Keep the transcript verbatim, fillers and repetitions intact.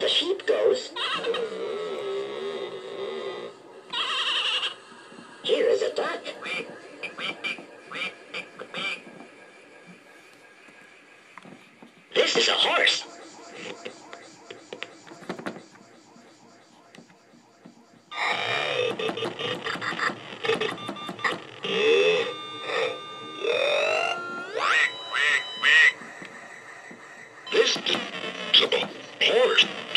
The sheep goes. Here is a duck. This is a horse. This is a horse.